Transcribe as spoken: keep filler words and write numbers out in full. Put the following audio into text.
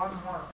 one more.